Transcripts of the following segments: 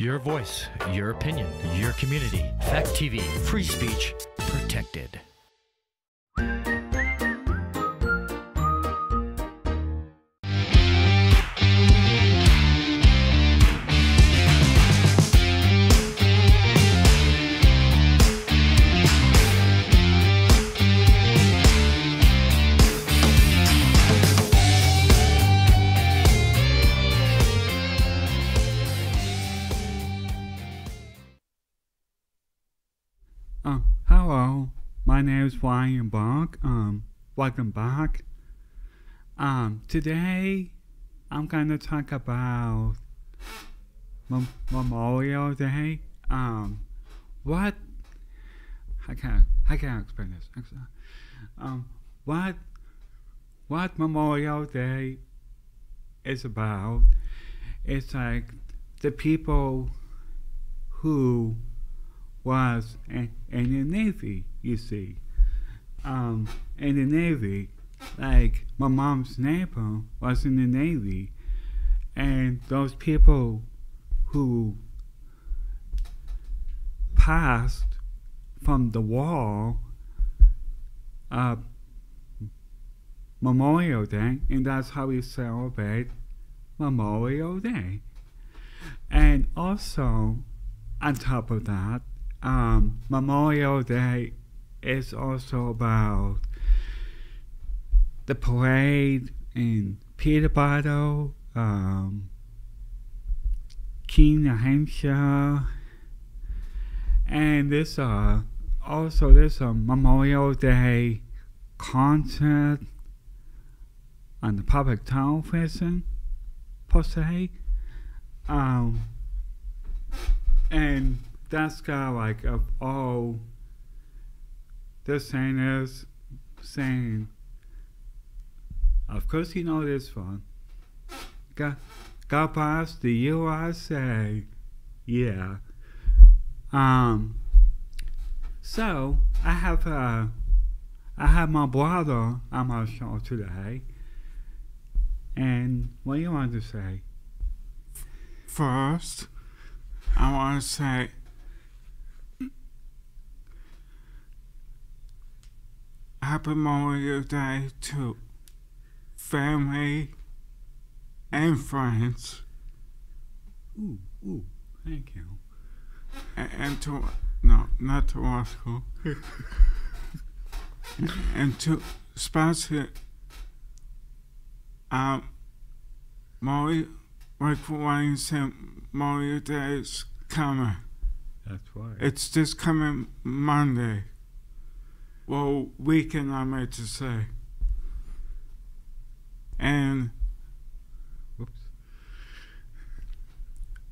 Your voice, your opinion, your community. Fact TV, free speech, protected. Hello, my name is Ryan Buck. Welcome back. Today I'm gonna talk about Memorial Day. What? I can't explain this. What Memorial Day is about? It's like the people who was in the Navy, you see. In the Navy, like my mom's neighbor was in the Navy, and those people who passed from the war, Memorial Day, and that's how we celebrate Memorial Day. And also, on top of that, Memorial Day is also about the parade in Peterborough, Keene, New Hampshire, and this also there's a Memorial Day concert on the public television per se, and that's kind of like of all the singers saying, of course you know this one, God bless the USA, yeah. So I have my brother on my show today, and what do you want to say? First, I want to say, happy Memorial Day to family and friends. Ooh, thank you. And to, no, not to Roscoe. And to sponsor Molly, like Ryan said, Memorial Day is coming. That's right. It's this coming Monday. Well, weekend, I meant to say. And whoops.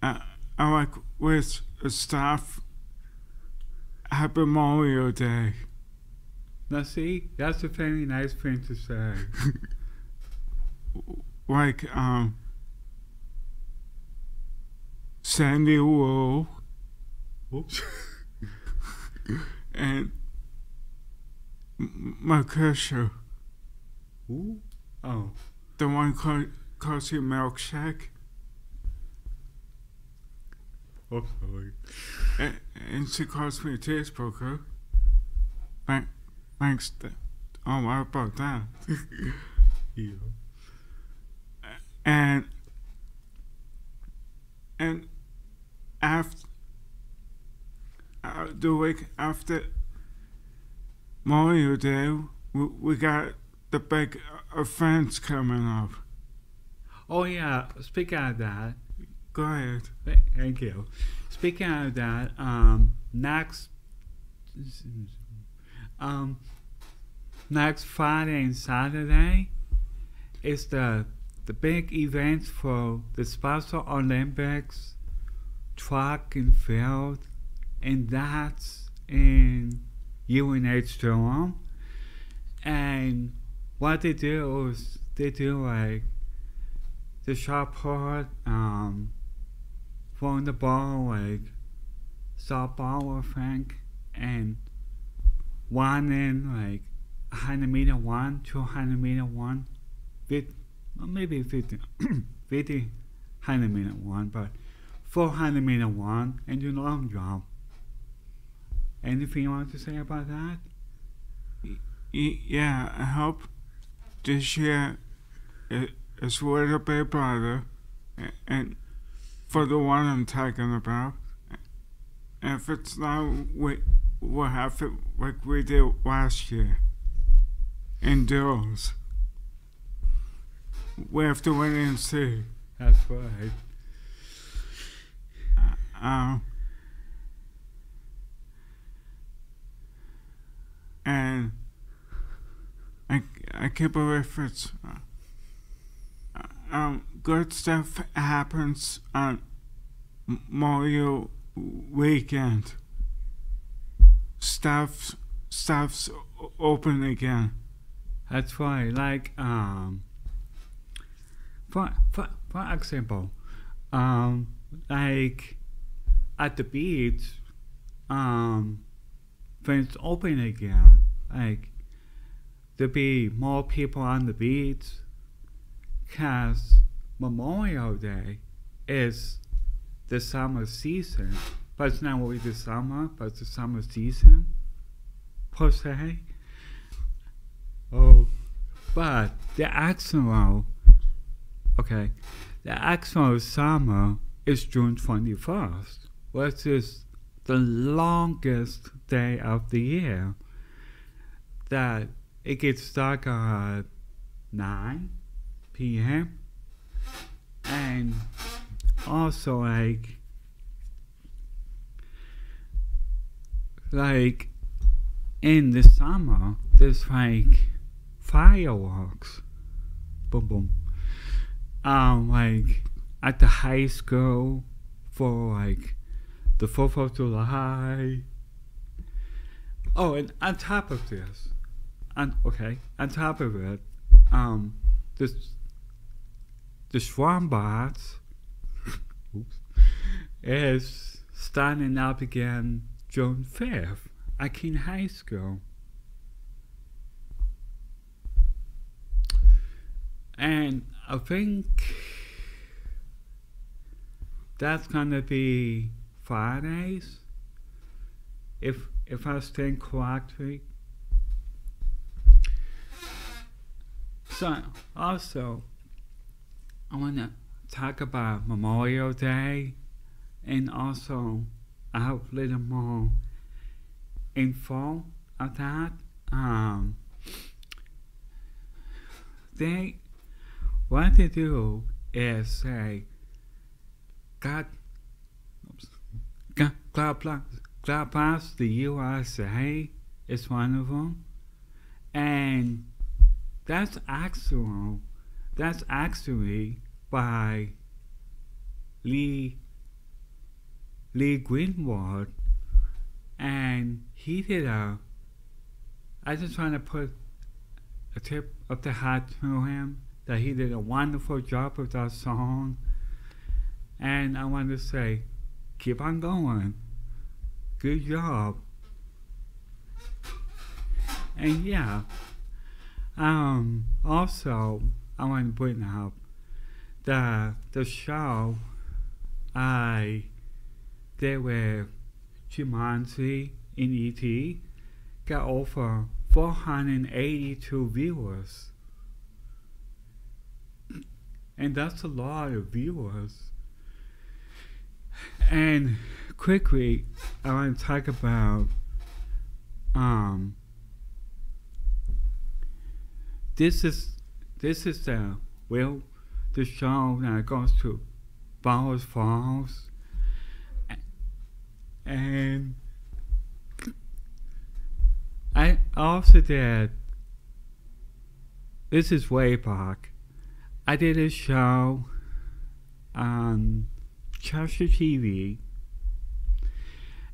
I like with staff, happy Memorial Day. Now see, that's a very nice thing to say. Like, Sandy Wool. Whoops. And my cursor. Ooh. Oh. The one calls you milkshake. Oh, sorry. And she calls me a cheeseburger. Thanks. Oh, what about that? Yeah. And after the week after Memorial Day, we got the big events coming up. Oh yeah, speaking of that. Go ahead. Thank you. Speaking of that, next Friday and Saturday is the big events for the Special Olympics track and field, and that's in UNH Durham, and what they do is they do like the shot put, throwing the ball like softball, I think, and one in like 100-meter one, 200-meter one, maybe 50, 100-meter one, but 400 meter run and your long jump. Anything you want to say about that? Yeah, I hope this year is a little bit better, and for the one I'm talking about. If it's not, we'll have it like we did last year. Indoors. We have to wait and see. That's right. And I keep a reference. Good stuff happens on Mario weekend. Stuff's open again. That's right. Like for example, like at the beach, when it's open again, like there'll be more people on the beach, cause Memorial Day is the summer season, but it's not really the summer, but it's the summer season, per se. Oh, but the actual summer is June 21st, which is the longest day of the year. That it gets dark at 9 p.m. and also like in the summer there's like fireworks, boom boom, like at the high school for like the 4th of July. Oh, and on top of this, on top of it, the Schwammbad is starting up again June 5th at Keene High School. And I think that's gonna be Fridays, if I stand correctly. So also, I want to talk about Memorial Day, and also I have a little more info on that. What they do is say, God bless the USA is one of them, and that's actually by Lee Greenwood, and he did a, I just want to put a tip of the hat to him, that he did a wonderful job with that song, and I want to say, keep on going, good job. And yeah, also I want to bring up the show I did with Jumanji in ET got over 482 viewers, and that's a lot of viewers. And quickly, I want to talk about this is the show that goes to Bellows Falls, and I also did, this is way back, I did a show on Chester TV,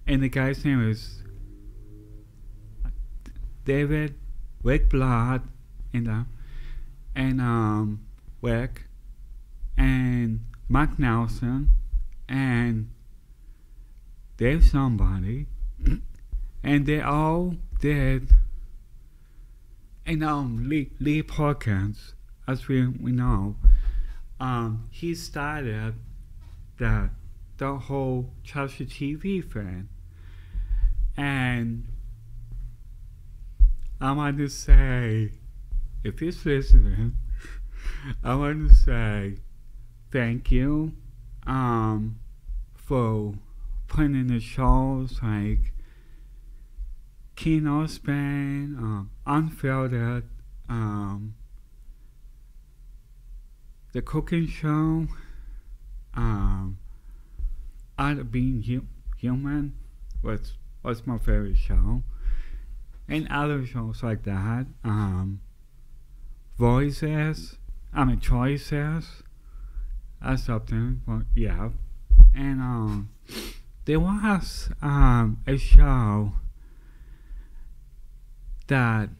and the guy's name is David Wakeblood, and Wick, and Mark Nelson, and Dave somebody, and they all did, and Lee Perkins, as we know, he started the the whole Chelsea TV thing. And I want to say, if he's listening, I want to say thank you for putting in the shows like Keno's Band, Unfiltered, The Cooking Show, Art of Being Human was my favorite show, and other shows like that, Voices, Choices, or something, but yeah. And there was a show that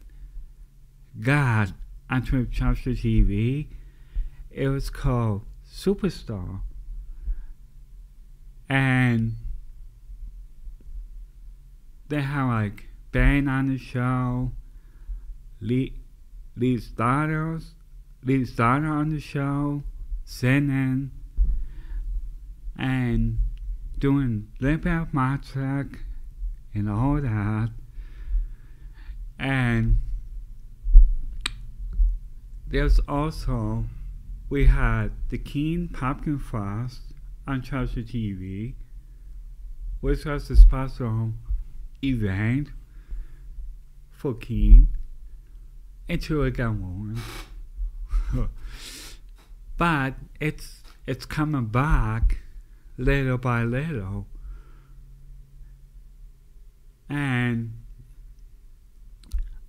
got on Trip Chapter TV. It was called Superstar, and they had like Ben on the show, Lee's daughter on the show, Sinan, and doing Limpop Matrak and all that. And there's also, we had the Keene Pumpkin Frost on Charger TV, which was a special event for Keene until it got warm. But it's coming back little by little, and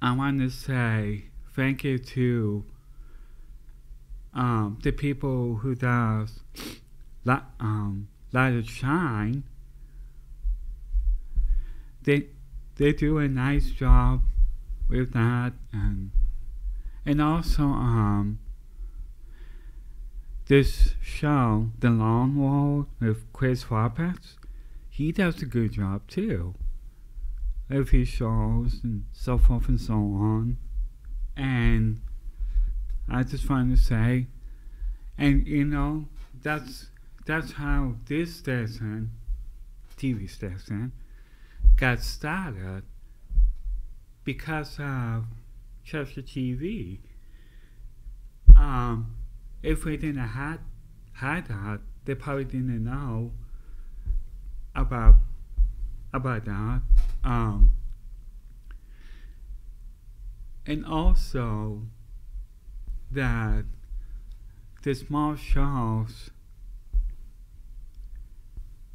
I want to say thank you to the people who does Let It Shine. They do a nice job with that, and also this show, The Long Walk with Chris Roberts, he does a good job too, with his shows and so forth and so on. And I just want to say, and you know, that's how this station, TV station, got started, because of Chester TV. If we didn't had that, they probably didn't know about that. And also that the small shows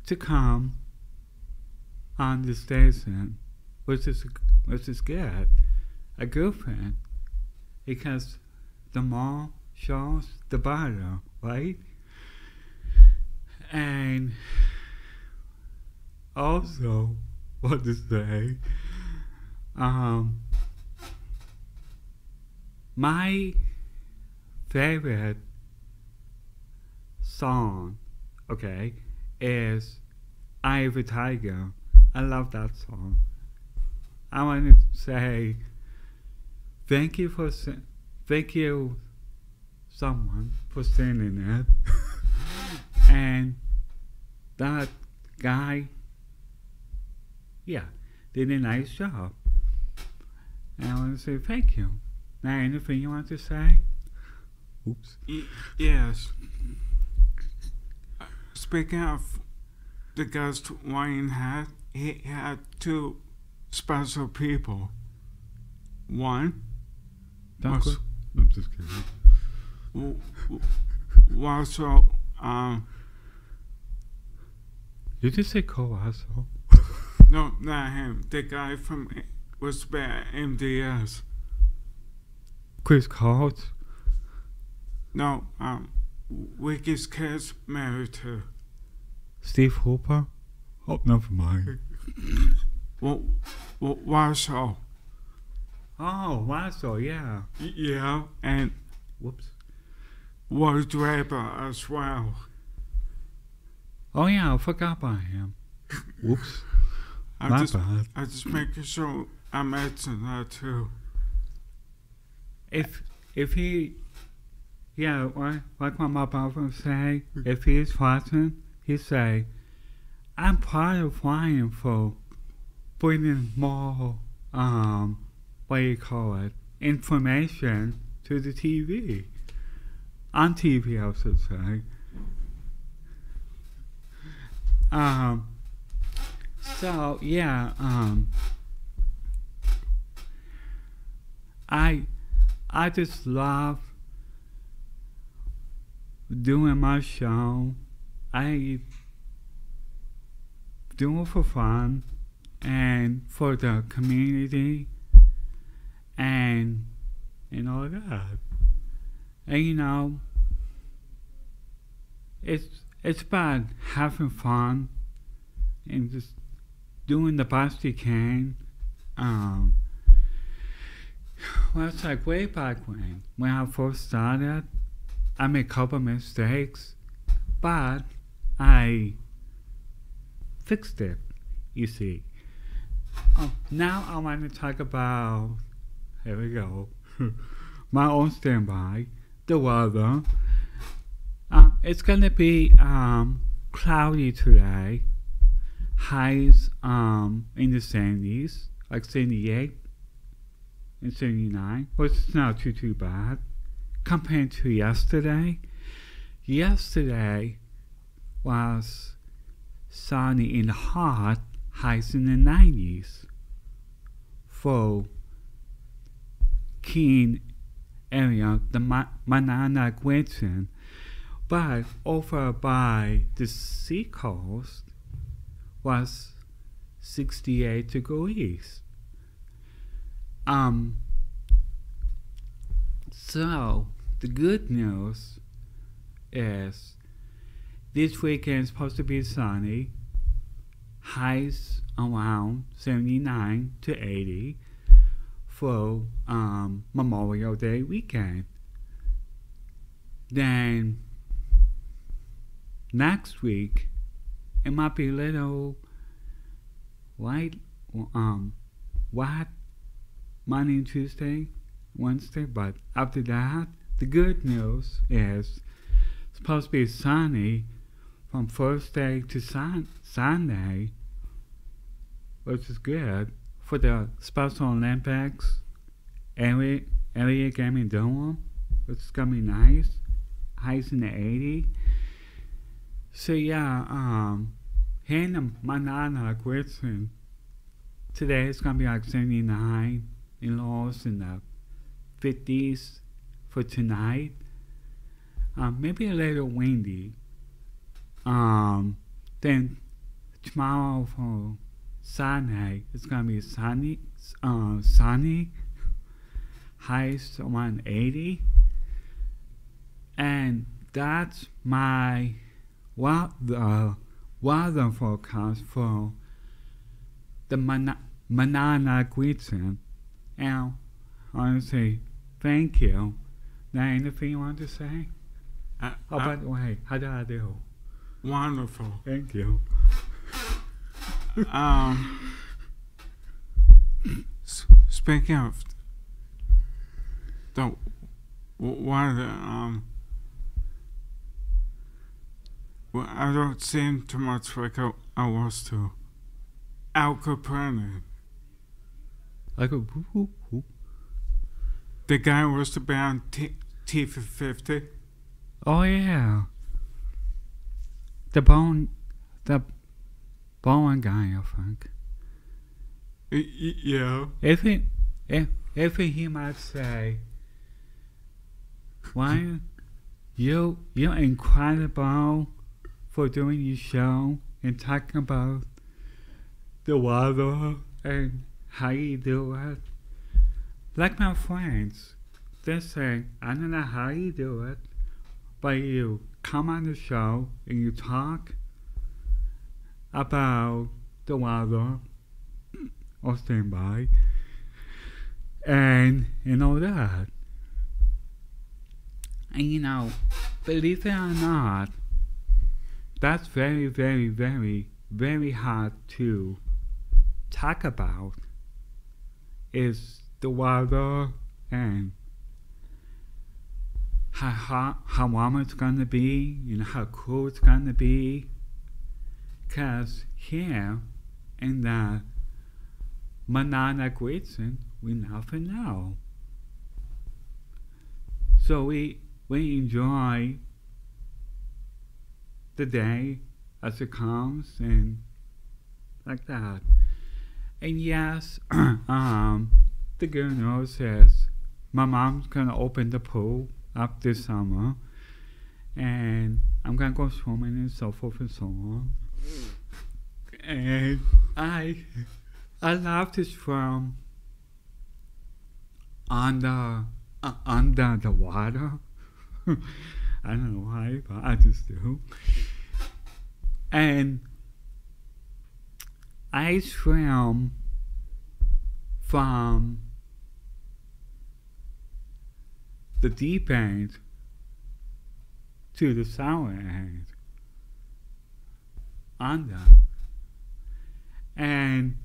to come on the station, which is good, a good thing, because the more shows, the better, right? And also, what to say, my favorite song, okay, is Eye of a Tiger. I love that song. I want to say thank you someone for sending it. And that guy, yeah, did a nice job, and I want to say thank you. Now, anything you want to say? Oops. Yes. Speaking of the guest Ryan had, he had two special people. One was, I'm just kidding. Wasso. Did you say Wasso? No, not him. The guy from was by MDS. Chris Cards? No, Wicky's kids married to Steve Hooper? Oh, never mind. Well, Warsaw. Oh, Warsaw, yeah. Yeah, and whoops, was Draper as well. Oh yeah, I forgot about him. Whoops. My bad. I just making sure I mentioned that too. If he, yeah, like my mother would say, if he's watching, he say, I'm proud of Ryan for bringing more, information to the TV. On TV, I should say. So, yeah, I just love doing my show. I do it for fun and for the community and all that. And you know, it's about having fun and just doing the best you can. Well, it's like way back when I first started, I made a couple mistakes, but I fixed it, you see. Oh, now I want to talk about, here we go, my own standby, the weather. It's going to be cloudy today, highs in the 70s, like 78 and 79, which is not too bad compared to yesterday. Yesterday was sunny and hot, highs in the 90s for Keene area, the Manana region. But over by the seacoast was 68 degrees. So the good news is this weekend is supposed to be sunny, highs around 79 to 80 for Memorial Day weekend. Then next week, it might be a little light, what, Monday and Tuesday, Wednesday, but after that, the good news is it's supposed to be sunny from Thursday to Sunday, which is good for the Special Olympics area game in Durham, which is going to be nice, highs in the 80s. So yeah, here in the Manana region, today it's going to be like 79 in lows in the 50s for tonight. Maybe a little windy. Then tomorrow for Sunday, it's going to be sunny, highs around 80. And that's my weather forecast for the Manana region. And I want to say thank you. Now, anything you want to say? Oh, by the way, how did I do? Wonderful. Thank you. Speaking of the weather, well, I don't seem too much like I was to Al Capone. Like a whoop. The guy was about T for 50. Oh yeah. The bone guy, I think. Yeah. If he might say, Ryan, you're incredible for doing your show and talking about the weather and how you do it. Like my friends, they say, I don't know how you do it, but you come on the show and you talk about the weather or standby and all that. And you know, believe it or not, that's very, very, very, very hard to talk about, is the weather and how warm it's going to be and how cool it's going to be 'cause here and there, Manana Greatson, we now for now. So we enjoy the day as it comes and like that. And yes, the girl knows says, my mom's gonna open the pool up this summer and I'm gonna go swimming and so forth and so on. And I love this from under the water. I don't know why, but I just do. And I swam from the deep end to the sour end under. And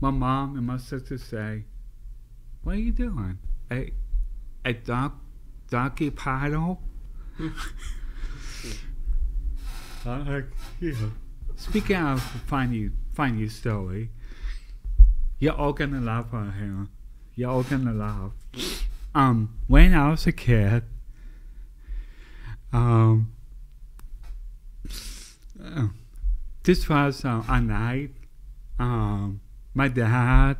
my mom and my sister say, what are you doing? A doggy paddle? Yeah. Speaking of a funny story, you're all gonna laugh out here. You're all gonna laugh. When I was a kid, this was a night. My dad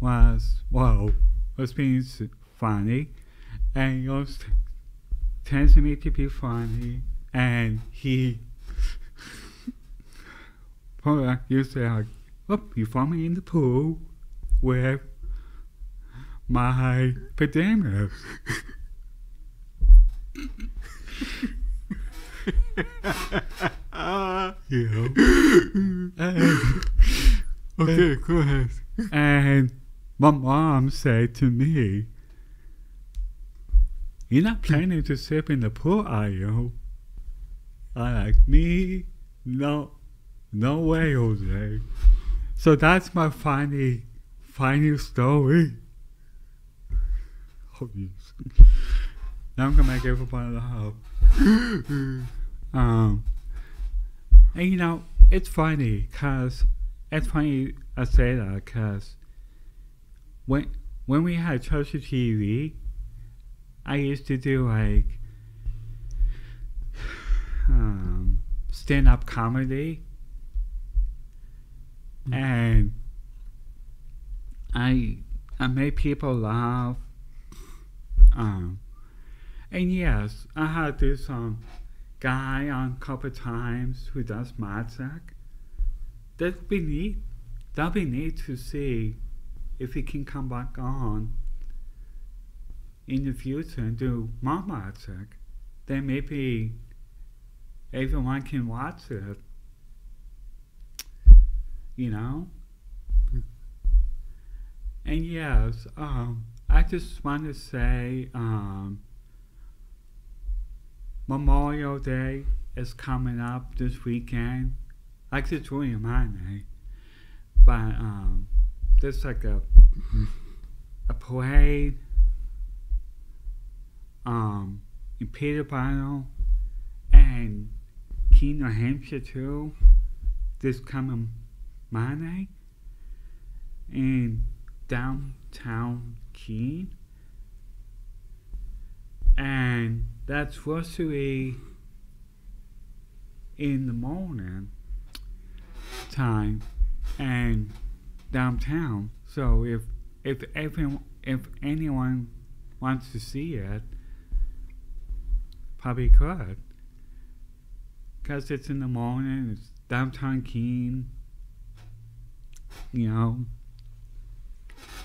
was being funny, and he was telling me to be funny, and he used to like, whoop, you found me in the pool with my pajamas. Okay, go ahead. And my mom said to me, you're not planning to sleep in the pool, are you? I like, me? No way, Jose. So that's my funny story. Oh, yes. Now I'm gonna make everybody laugh. And you know, it's funny I say that because when we had Chester TV, I used to do like stand-up comedy, and I made people laugh. And yes, I had this guy on a couple times who does matrak. That'd be neat to see if he can come back on in the future and do more matrak. Then maybe everyone can watch it, you know? And yes, I just want to say Memorial Day is coming up this weekend. Like it's really my name, but there's like a parade in Peterborough and Keene, New Hampshire too. This coming Monday in downtown Keene, and that's Rosary in the morning time and downtown. So if anyone wants to see it, probably could, because it's in the morning, it's downtown Keene, you know,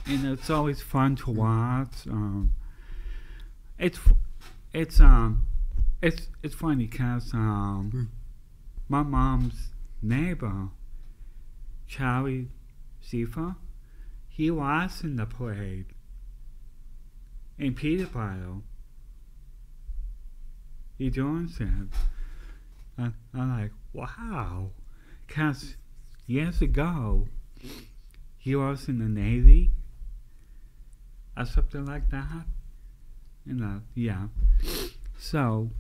and it's always fun to watch. It's funny because my mom's neighbor, Charlie Sifa, he was in the parade in Peterborough. He joins him. I'm like, wow, because years ago he was in the Navy or something like that. You know, yeah. So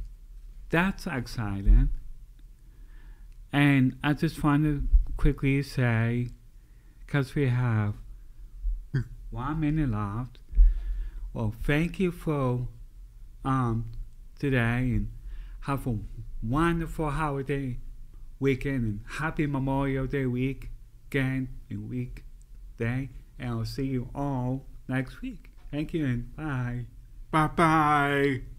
that's exciting. And I just want to quickly say, because we have 1 minute left, well, thank you for today, and have a wonderful holiday weekend, and happy Memorial Day weekend and weekday, and I'll see you all next week. Thank you, and bye. Bye-bye.